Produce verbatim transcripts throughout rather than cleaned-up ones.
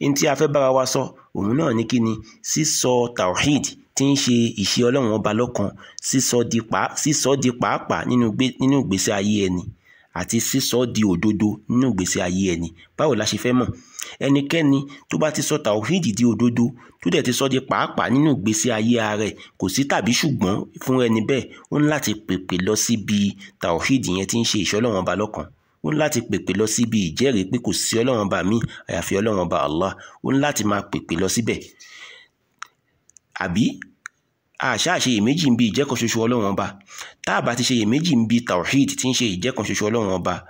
Ntí a fẹ́ bára wa sọ òun náà ní kíni sísọ tawhid tí ń ṣe ìṣe Ọlọ́run ọba lọ́kan, sísọ di pa sísọ di pàápàá nínú gbé nínú ìgbésí ayé ẹni àti sísọ di òdodo nínú ìgbésí ayé ẹni. Báwo la ṣe fẹ́ mọ̀? Ẹnikẹ́ni tó bá ti sọ tawhid di òdodo tó dẹ̀ ti sọ di pàápàá nínú ìgbésí ayé rẹ̀, kò sí tàbí ṣùgbọ́n fún ẹni bẹ́ẹ̀ ó ní láti pèpè lọ síbi tawhid yẹn tí ń ṣe ìṣe Ọlọ́run ọba lọ́kan. Ó ní láti pèpè lọ síbi ìjẹ́rìí pé kò sí Ọlọ́run ọba mi àyàfi Ọlọ́run ọba Allah. Ó ní láti máa pèpè lọ síbẹ̀. Àbí àṣà ṣe iyèméjì ń bi ìjẹ́kan ṣoṣo Ọlọ́run ọba. Tá a bá ti ṣe iyèméjì ń bi tawhid tí ń ṣe ìjẹ́kan ṣoṣo Ọlọ́run ọba,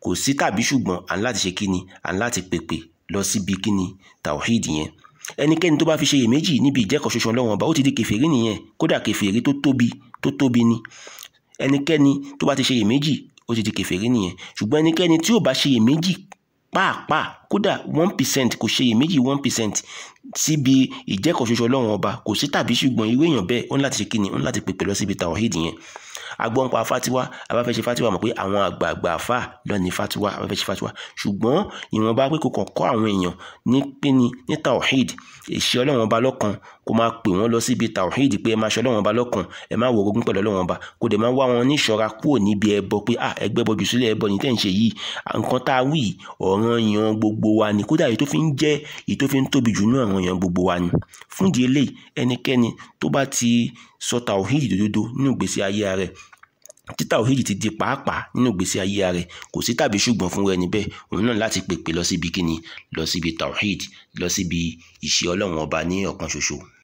kò sí tàbí ṣùgbọ́n à ń láti ṣe kíni, à ń láti pèpè lọ síbi kíni tawhid yẹn. Ẹnikẹ́ni tó bá fi ṣe iyèméjì níbi ìjẹ́kan ṣoṣo Ọlọ́run ọba, ó ti di kèfèrí nìyẹn, kódà kèfèrí tó tóbi tó tóbi ni. Ẹnikẹ́ni tó bá ti ṣe iyèméjì ó ti di kèfèrí nìyẹn. Ṣùgbọ́n ẹnikẹ́ni tí ò bá ṣe iyèméjì pàápàá kódà one percent kò ṣe iyèméjì one percent síbi ìjẹ́kan ṣoṣo Ọlọ́run ọba, kò sí tàbí ṣùgbọ́n irú èèyàn bẹ́ẹ̀ ó ní láti ṣe kíni, ó ní láti pèpè lọ síbi tawhid yẹn. Agbọ́npa fatiwa, a bá fẹ́ ṣe fatiwa mọ̀ pé àwọn àgbààgbà àfà ló ní fatiwa, a bá fẹ́ ṣe fatiwa. Ṣùgbọ́n ìwọ̀nba pé kò kàn kọ́ àwọn èèyàn ní píni ní tawhid, ìṣe Ọlọ́run ọba lọ́kan, kó máa pè wọ́n lọ síbi tawhid pé ẹ máa ṣe Ọlọ́run ọba lọ́kan, ẹ máa wọ ogún pẹ̀lú Ọlọ́run ọba, kó dẹ̀ máa wá wọn ní ìṣọ́ra kúrò níbi ẹbọ pé à ẹgbẹ́ bọjú sílẹ̀ ẹbọ ní tẹ̀ ń ṣe yìí. Nǹkan tá a wí ọ̀ràn èèyàn gbogbo wa ni, kódà èyí tó fi ń jẹ́ èyí tó fi ń tóbi jù nú àwọn èèyàn gbogbo wa ni. Fún ìdí eléyìí, ẹnikẹ́ni tó bá ti sọ tawhid dòdòdó nínú ìgbésí ayé rẹ̀, tí tawhid ti di pàápàá nínú ìgbésí ayé rẹ̀, kò sí tàbí ṣùgbọ́n fún ẹni bẹ́ẹ̀ òun náà láti pèpè lọ síbi kíni, lọ síbi tawhid, lọ síbi ìṣe Ọlọ́run ọba ní ọ̀kan ṣoṣo.